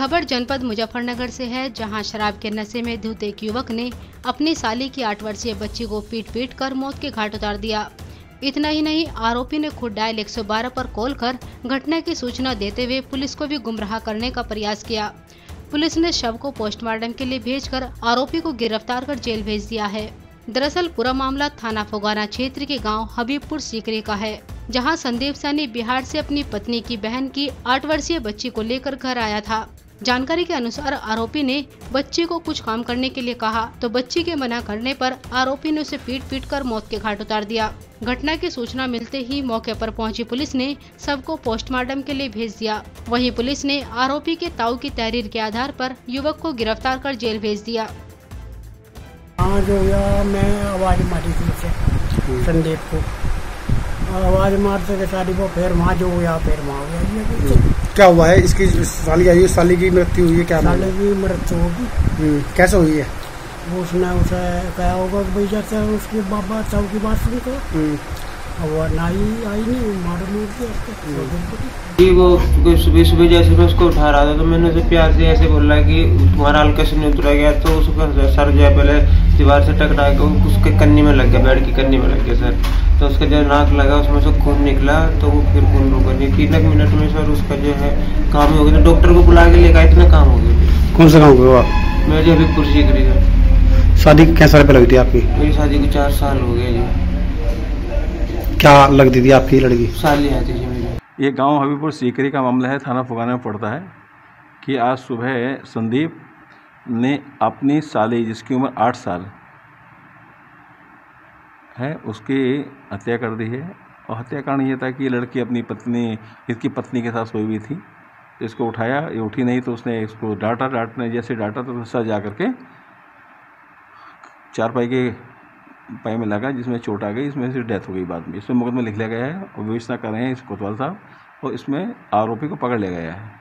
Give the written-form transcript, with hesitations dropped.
खबर जनपद मुजफ्फरनगर से है, जहां शराब के नशे में धुत एक युवक ने अपनी साली की 8 वर्षीय बच्ची को पीट-पीट कर मौत के घाट उतार दिया। इतना ही नहीं, आरोपी ने खुद डायल 112 पर कॉल कर घटना की सूचना देते हुए पुलिस को भी गुमराह करने का प्रयास किया। पुलिस ने शव को पोस्टमार्टम के लिए भेजकर आरोपी को गिरफ्तार कर जेल भेज दिया है। दरअसल पूरा मामला थाना फुगाना क्षेत्र के गांव हबीबपुर सीकरी का है, जहां संदीप सैनी बिहार से अपनी पत्नी की बहन की 8 वर्षीय बच्ची को लेकर घर आया था। जानकारी के अनुसार आरोपी ने बच्ची को कुछ काम करने के लिए कहा तो बच्ची के मना करने पर आरोपी ने उसे पीट-पीट कर मौत के घाट उतार दिया। घटना की सूचना मिलते ही मौके पर पहुंची पुलिस ने शव को पोस्टमार्टम के लिए भेज दिया। वहीं पुलिस ने आरोपी के ताऊ की तहरीर के आधार पर युवक को गिरफ्तार कर जेल भेज दिया। मैं आवाज मारी थी संदीप को, आवाज मारते के सारी को फिर माँ जो हुआ क्या हुआ है। इसकी साली आई, साली की मृत्यु हुई है। क्या साली की मृत्यु होगी, कैसे हुई है? उसने उसे कहा होगा भाई जैसे उसके बाबा सब की बात सुनकर और ना ही आई नहीं मारो। वो सुबह सुबह जैसे मैं उसको उठा रहा था तो मैंने उसे प्यार से ऐसे बोला कि तुम्हारा हल्का से नहीं उतरा गया तो उसका सर जो है पहले दीवार से टकरा के उसके कन्नी में लग गया, बेड की कन्नी में लग गया सर। तो उसका जो नाक लगा उसमें से खून निकला तो वो फिर खून रुका नहीं। 3 मिनट में सर उसका जो है काम हो गया तो डॉक्टर को बुला के लेकर इतना काम हो गया। कौन सा काम हो गया? मैं जो हबीबपुर सीकरी था। शादी क्या साल पर लगी थी आपकी? मेरी शादी को 4 साल हो गए जी। क्या लगती थी आपकी लड़की? साली आती थी मेरी। ये गाँव हबीबपुर सीकरी का मामला है, थाना फुगाना में पड़ता है कि आज सुबह संदीप ने अपनी साली जिसकी उम्र 8 साल है उसकी हत्या कर दी है। और हत्या कारण ये था कि ये लड़की अपनी पत्नी, इसकी पत्नी के साथ सोई हुई थी। इसको उठाया, ये उठी नहीं तो उसने इसको डांटा, जैसे डांटा तो गुस्सा जा करके चारपाई के पाई में लगा जिसमें चोट आ गई, इसमें से डेथ हो गई बाद में। इसमें मुकदमा लिख लिया गया है और विवेचना कर रहे हैं इस कोतवाल साहब और इसमें आरोपी को पकड़ लिया गया है।